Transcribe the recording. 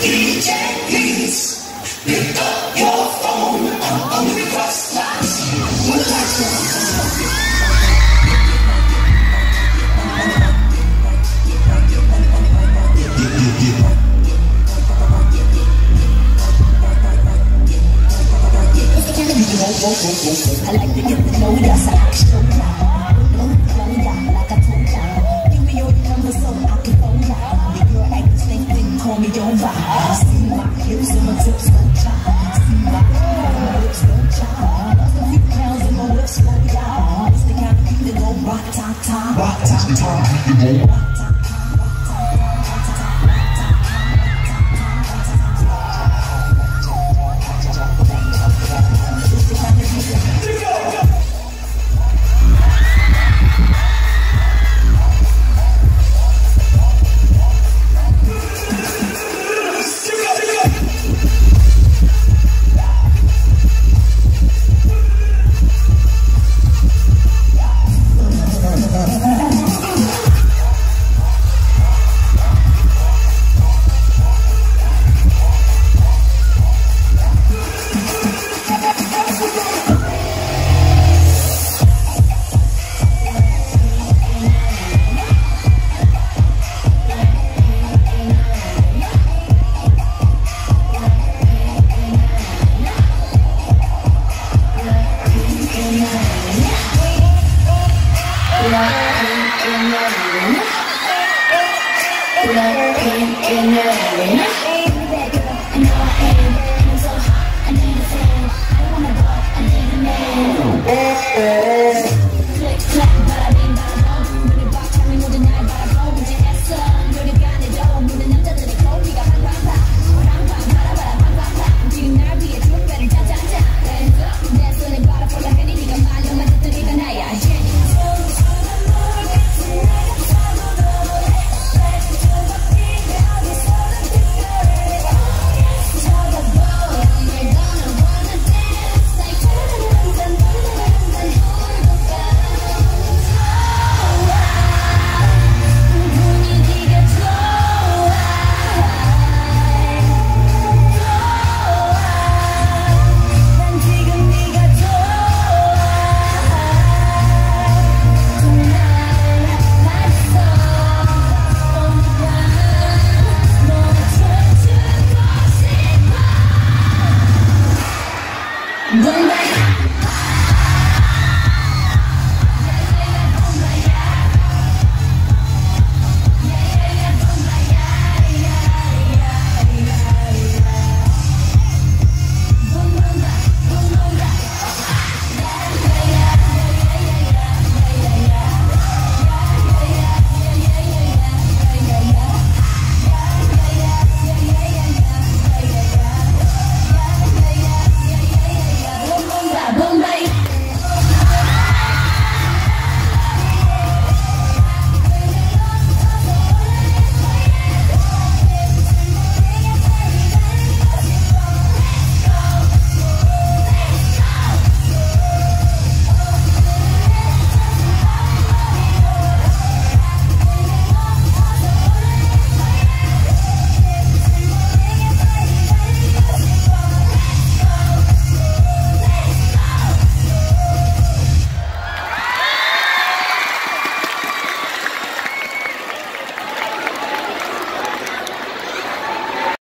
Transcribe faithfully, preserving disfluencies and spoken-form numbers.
D J, please pick up your phone. I'm on the cross lines. What a life. I like the get the load as an action clown. Like a tone clown. Give me your number so I can phone clown. If you're acting thing, then call me your vibe. See my hips and my tips, don't try. See my hips and my lips, don't try. Lost a few pounds and my lips, slow down. It's the kind of thing that don't rock, ta-ta. Rock, ta-ta.